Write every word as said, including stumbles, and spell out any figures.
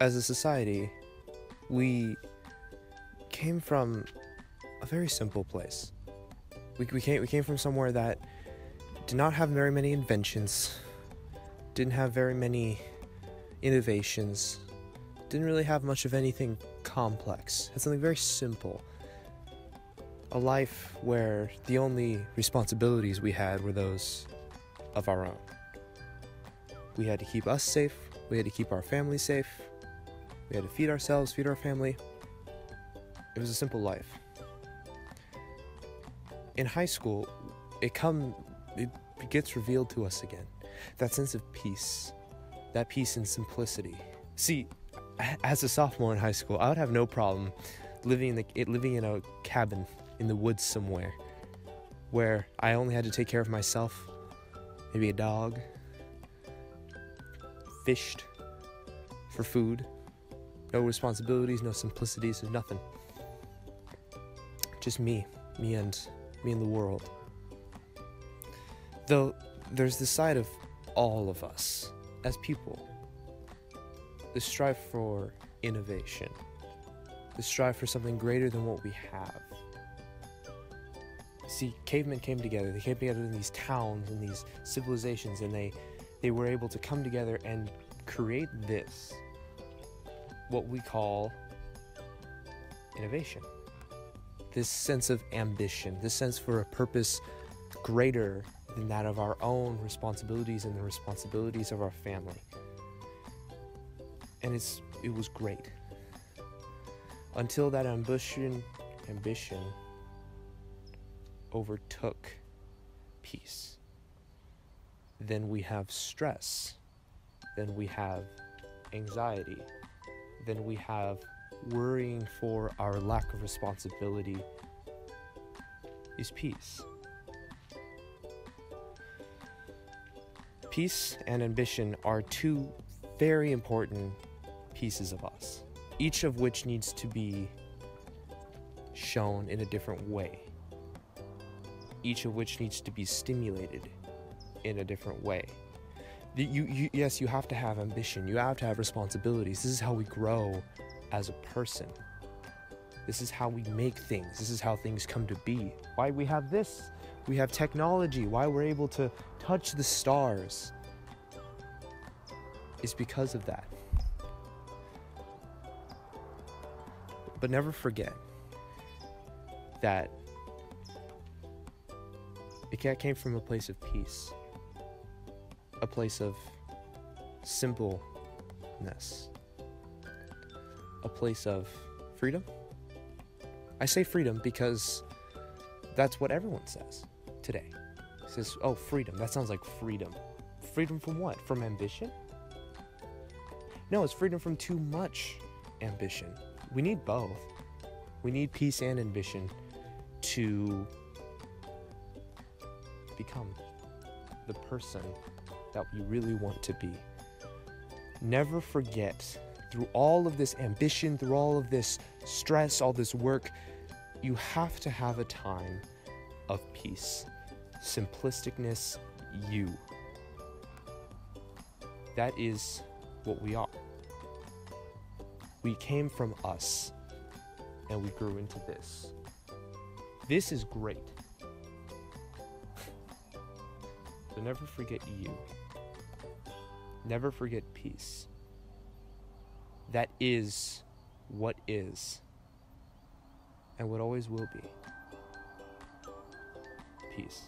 as a society, we came from a very simple place. We, we, came, we came from somewhere that did not have very many inventions, didn't have very many innovations, didn't really have much of anything complex. Had something very simple. A life where the only responsibilities we had were those of our own. We had to keep us safe, we had to keep our family safe, we had to feed ourselves, feed our family. It was a simple life. In high school, it come, it gets revealed to us again. That sense of peace, that peace and simplicity. See, as a sophomore in high school, I would have no problem living in, the, living in a cabin in the woods somewhere where I only had to take care of myself, maybe a dog, fished for food, no responsibilities, no simplicities, no nothing. Just me, me and, me and the world. Though there's the side of all of us as people, the strive for innovation, the strive for something greater than what we have. See, cavemen came together. They came together in these towns and these civilizations, and they, they were able to come together and create this, what we call innovation. This sense of ambition, this sense for a purpose greater than that of our own responsibilities and the responsibilities of our family. And it's it was great. Until that ambition ambition overtook peace. Then we have stress. Then we have anxiety. Then we have worrying for our lack of responsibility is peace. Peace and ambition are two very important pieces of us, each of which needs to be shown in a different way, each of which needs to be stimulated in a different way. You, you, yes, you have to have ambition, you have to have responsibilities. This is how we grow as a person. This is how we make things. This is how things come to be. Why we have this, we have technology, why we're able to touch the stars is because of that. But never forget that it came from a place of peace, a place of simpleness, a place of freedom. I say freedom because that's what everyone says today. It says, oh, freedom, that sounds like freedom. Freedom from what? From ambition? No, it's freedom from too much ambition. We need both. We need peace and ambition to become the person that we really want to be. Never forget, through all of this ambition, through all of this stress, all this work, you have to have a time of peace. Simplisticness, you. That is what we are. We came from us, and we grew into this. This is great. So never forget you. Never forget peace. That is what is, and what always will be. Peace.